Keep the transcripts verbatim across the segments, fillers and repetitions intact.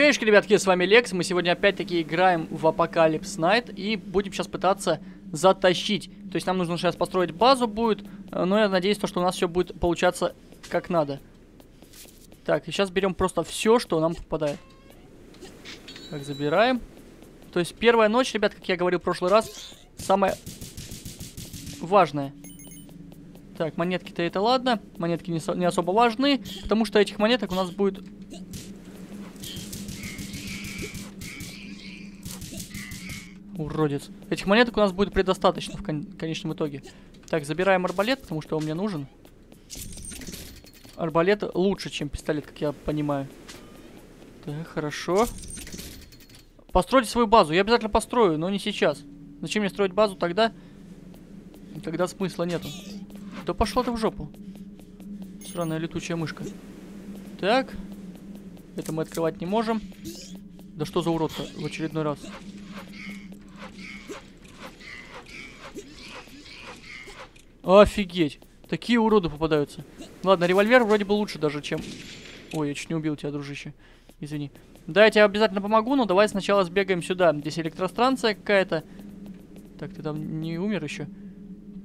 Хейшки, ребятки, с вами Лекс. Мы сегодня опять-таки играем в Apocalypse Night и будем сейчас пытаться затащить. То есть нам нужно сейчас построить базу будет, но я надеюсь, то, что у нас все будет получаться как надо. Так, и сейчас берем просто все, что нам попадает. Так, забираем. То есть первая ночь, ребят, как я говорил в прошлый раз, самая важная. Так, монетки-то это ладно. Монетки не, не особо важны, потому что этих монеток у нас будет... Уродец. Этих монеток у нас будет предостаточно в кон конечном итоге. Так, забираем арбалет, потому что он мне нужен. Арбалет лучше, чем пистолет, как я понимаю. Так, хорошо. Постройте свою базу. Я обязательно построю, но не сейчас. Зачем мне строить базу тогда, когда смысла нету? Да пошла ты в жопу. Сраная летучая мышка. Так. Это мы открывать не можем. Да что за урод-то в очередной раз? Офигеть. Такие уроды попадаются. Ладно, револьвер вроде бы лучше даже, чем... Ой, я чуть не убил тебя, дружище. Извини. Да, я тебе обязательно помогу, но давай сначала сбегаем сюда. Здесь электростанция какая-то. Так, ты там не умер еще?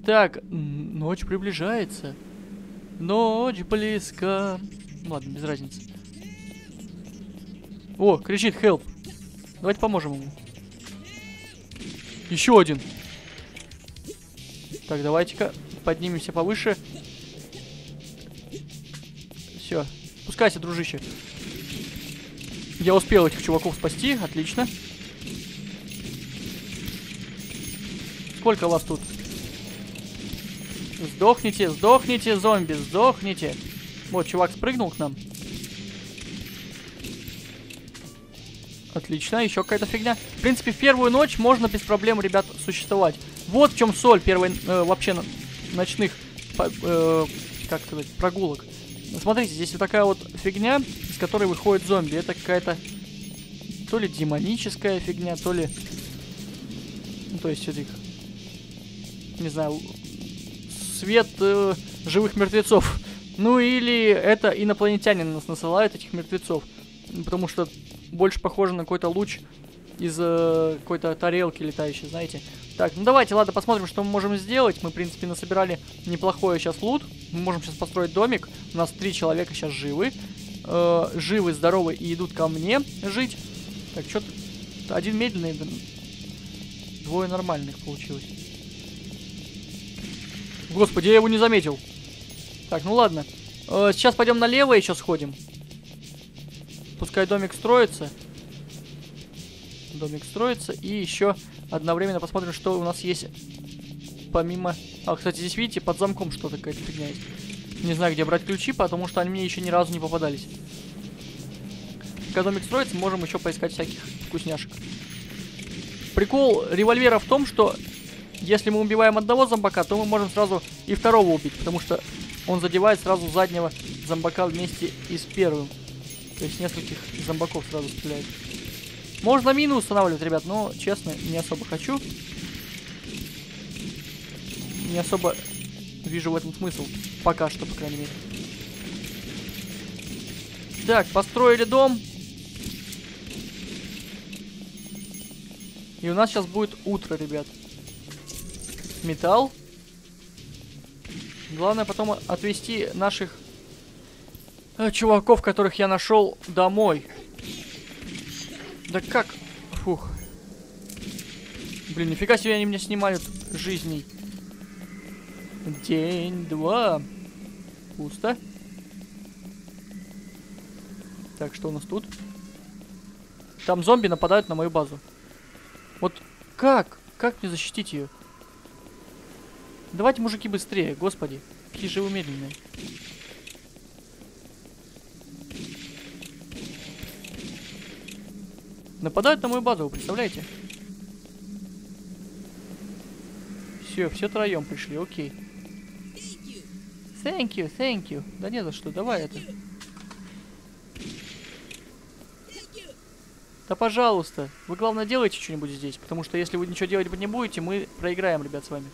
Так, ночь приближается. Ночь близко. Ладно, без разницы. О, кричит help. Давайте поможем ему. Еще один. Так, давайте-ка поднимемся повыше. Все, спускайся, дружище. Я успел этих чуваков спасти, отлично. Сколько вас тут? Сдохните, сдохните, зомби, сдохните. Вот, чувак спрыгнул к нам. Отлично, еще какая-то фигня. В принципе, в первую ночь можно без проблем, ребят, существовать. Вот в чем соль первой, э, вообще, ночных, э, как сказать, прогулок. Смотрите, здесь вот такая вот фигня, из которой выходит зомби. Это какая-то то ли демоническая фигня, то ли... Ну, то есть, этих... Не знаю, свет э, живых мертвецов. Ну, или это инопланетяне нас насылают, этих мертвецов. Потому что больше похоже на какой-то луч из э, какой-то тарелки летающей, знаете. Так, ну давайте, ладно, посмотрим, что мы можем сделать. Мы, в принципе, насобирали неплохой сейчас лут. Мы можем сейчас построить домик. У нас три человека сейчас живы. Э, живы, здоровы и идут ко мне жить. Так, что-то... Один медленный, двое нормальных получилось. Господи, я его не заметил. Так, ну ладно. Э, сейчас пойдем налево еще сходим. Пускай домик строится. Домик строится. И еще... Одновременно посмотрим, что у нас есть помимо... А, кстати, здесь, видите, под замком что-то какая-то фигня есть. Не знаю, где брать ключи, потому что они мне еще ни разу не попадались. Когда домик строится, можем еще поискать всяких вкусняшек. Прикол револьвера в том, что если мы убиваем одного зомбака, то мы можем сразу и второго убить, потому что он задевает сразу заднего зомбака вместе и с первым. То есть нескольких зомбаков сразу стреляет. Можно мины устанавливать, ребят, но, честно, не особо хочу. Не особо вижу в этом смысл. Пока что, по крайней мере. Так, построили дом. И у нас сейчас будет утро, ребят. Металл. Главное потом отвезти наших э, чуваков, которых я нашел, домой. Да как? Фух. Блин, нифига себе они меня снимают жизней. День, два. Пусто. Так, что у нас тут? Там зомби нападают на мою базу. Вот как? Как мне защитить ее? Давайте, мужики, быстрее, господи. Какие же вы медленные. Нападают на мою базу, вы представляете? Все, все троем пришли, окей. Thank you, thank you. Да не за что, давай это. Да пожалуйста, вы главное делайте что-нибудь здесь, потому что если вы ничего делать не будете, мы проиграем, ребят, с вами.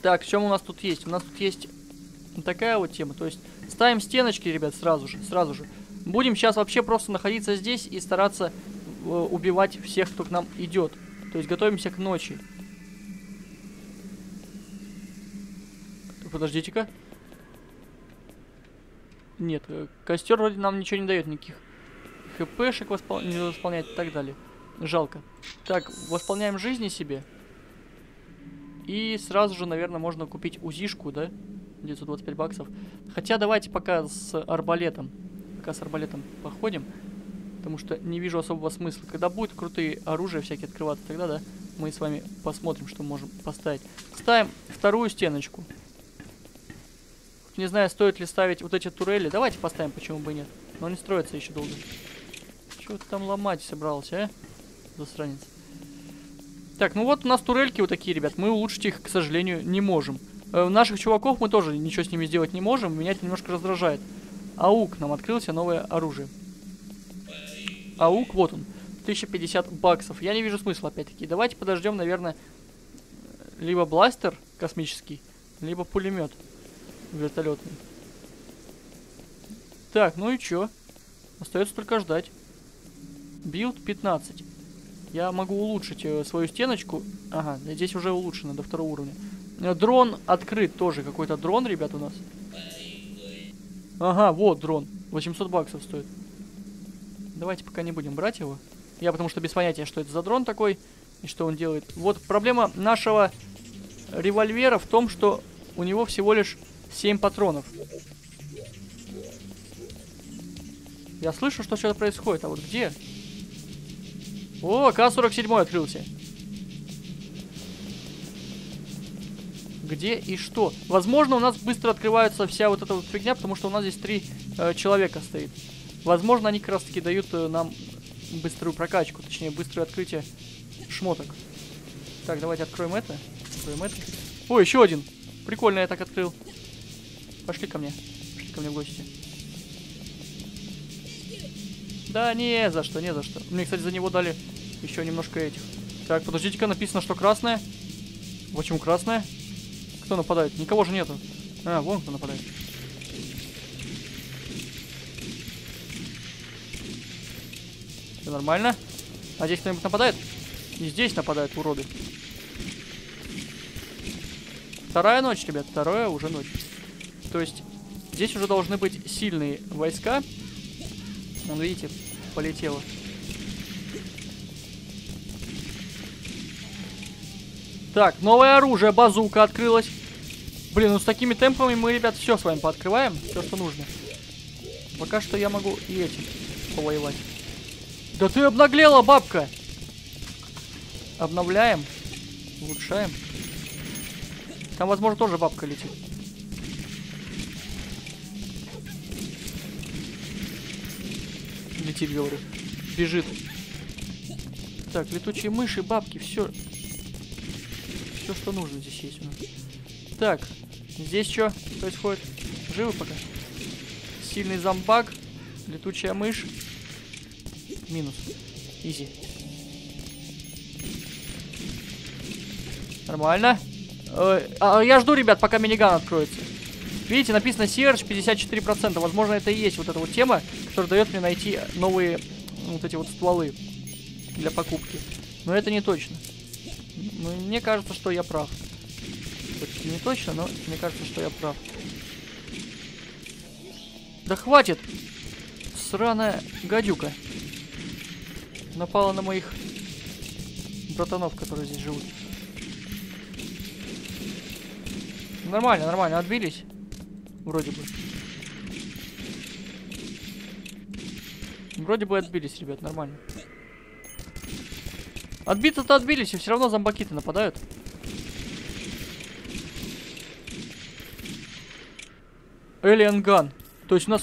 Так, в чем у нас тут есть? У нас тут есть такая вот тема, то есть ставим стеночки, ребят, сразу же, сразу же. Будем сейчас вообще просто находиться здесь и стараться э, убивать всех, кто к нам идет. То есть готовимся к ночи. Подождите-ка. Нет, э, костер вроде нам ничего не дает, никаких хпшек воспол... не восполняет и так далее. Жалко. Так, восполняем жизни себе. И сразу же, наверное, можно купить УЗИшку, да? девятьсот двадцать пять баксов. Хотя давайте пока с арбалетом. Пока с арбалетом походим. Потому что не вижу особого смысла. Когда будут крутые оружия всякие открываться, тогда, да, мы с вами посмотрим, что можем поставить. Ставим вторую стеночку. Не знаю, стоит ли ставить вот эти турели. Давайте поставим, почему бы и нет. Но они строятся еще долго. Чего ты там ломать собрался, а? Засранец. Так, ну вот у нас турельки вот такие, ребят. Мы улучшить их, к сожалению, не можем. Э, наших чуваков мы тоже ничего с ними сделать не можем. Меня это немножко раздражает. АУК нам открылся, новое оружие. АУК, вот он. тысяча пятьдесят баксов. Я не вижу смысла, опять-таки. Давайте подождем, наверное, либо бластер космический, либо пулемет вертолетный. Так, ну и чё? Остается только ждать. Билд пятнадцать. Я могу улучшить э, свою стеночку. Ага, здесь уже улучшено до второго уровня. Э, дрон открыт тоже. Какой-то дрон, ребят, у нас. Ага, вот дрон. восемьсот баксов стоит. Давайте пока не будем брать его. Я потому что без понятия, что это за дрон такой и что он делает. Вот проблема нашего револьвера в том, что у него всего лишь семь патронов. Я слышу, что что-то происходит. А вот где... О, К сорок семь открылся. Где и что? Возможно, у нас быстро открывается вся вот эта вот фигня, потому что у нас здесь три э, человека стоит. Возможно, они как раз таки дают э, нам быструю прокачку, точнее, быстрое открытие шмоток. Так, давайте откроем это. Откроем это. О, еще один. Прикольно, я так открыл. Пошли ко мне. Пошли ко мне в гости. Да не за что, не за что. Мне, кстати, за него дали еще немножко этих. Так, подождите-ка, написано, что красное. Почему красное? Кто нападает? Никого же нету. А, вон кто нападает. Все нормально. А здесь кто-нибудь нападает? И здесь нападают, уроды. Вторая ночь, ребят, вторая уже ночь. То есть здесь уже должны быть сильные войска. Вон, видите, полетело. Так, новое оружие, базука открылась. Блин, ну с такими темпами мы, ребят, все с вами пооткрываем. Все, что нужно. Пока что я могу и этим повоевать. Да ты обнаглела, бабка! Обновляем. Улучшаем. Там, возможно, тоже бабка летит. Летит, говорю. Бежит. Так, летучие мыши, бабки, все. Все, что нужно здесь есть у нас. Так, здесь что происходит? Живы пока? Сильный зомбак, летучая мышь. Минус. Изи. Нормально. Э, а, я жду, ребят, пока миниган откроется. Видите, написано Search пятьдесят четыре процента. Возможно, это и есть вот эта вот тема, которая дает мне найти новые вот эти вот стволы для покупки. Но это не точно. Мне кажется, что я прав. Хоть не точно, но мне кажется, что я прав. Да хватит! Сраная гадюка. Напала на моих братанов, которые здесь живут. Нормально, нормально, отбились. Вроде бы. Вроде бы отбились, ребят, нормально. Отбиться-то отбились, и все равно зомбаки-то нападают. Alien Gun. То есть у нас...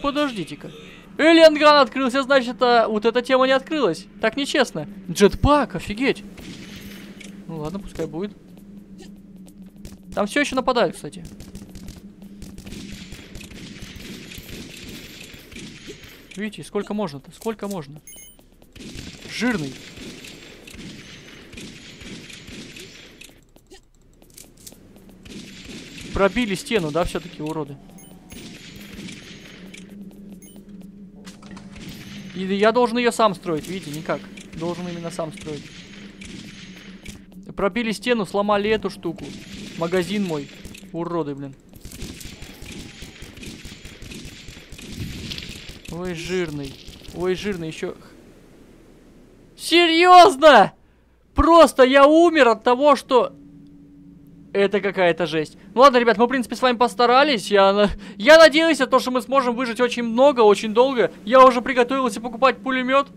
Подождите-ка. Alien Gun открылся, значит, а вот эта тема не открылась. Так нечестно. Джетпак, офигеть. Ну ладно, пускай будет. Там все еще нападают, кстати. Видите, сколько можно-то? Сколько можно? Жирный. Пробили стену, да, все-таки, уроды. И я должен ее сам строить, видите, никак. Должен именно сам строить. Пробили стену, сломали эту штуку. Магазин мой. Уроды, блин. Ой, жирный. Ой, жирный еще. Серьезно? Просто я умер от того, что... Это какая-то жесть. Ну ладно, ребят, мы, в принципе, с вами постарались. Я, я надеялся, то, что мы сможем выжить очень много, очень долго. Я уже приготовился покупать пулемет.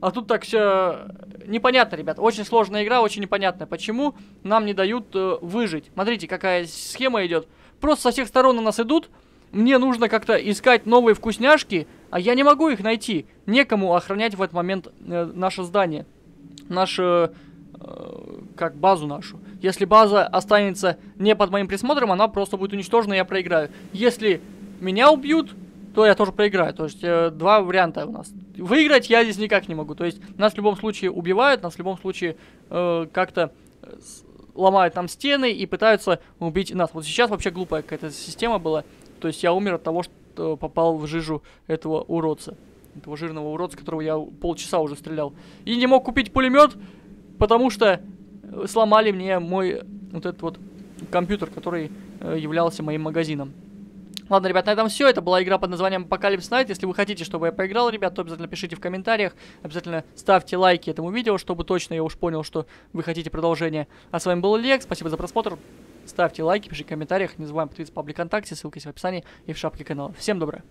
А тут так все... Непонятно, ребят. Очень сложная игра, очень непонятно, почему нам не дают э, выжить. Смотрите, какая схема идет. Просто со всех сторон на нас идут. Мне нужно как-то искать новые вкусняшки, а я не могу их найти. Некому охранять в этот момент э, наше здание. Наше... как базу нашу. Если база останется не под моим присмотром, она просто будет уничтожена, и я проиграю. Если меня убьют, то я тоже проиграю. То есть э, два варианта у нас. Выиграть я здесь никак не могу. То есть нас в любом случае убивают, нас в любом случае э, как-то ломают нам стены и пытаются убить нас. Вот сейчас вообще глупая какая-то система была. То есть я умер от того, что попал в жижу этого уродца. Этого жирного уродца, которого я полчаса уже стрелял. И не мог купить пулемет, потому что сломали мне мой вот этот вот компьютер, который э, являлся моим магазином. Ладно, ребят, на этом все. Это была игра под названием Apocalypse Night. Если вы хотите, чтобы я поиграл, ребят, то обязательно пишите в комментариях. Обязательно ставьте лайки этому видео, чтобы точно я уж понял, что вы хотите продолжения. А с вами был Лекс. Спасибо за просмотр. Ставьте лайки, пишите в комментариях. Не забываем подписываться в паблик ВКонтакте. Ссылка есть в описании и в шапке канала. Всем добра.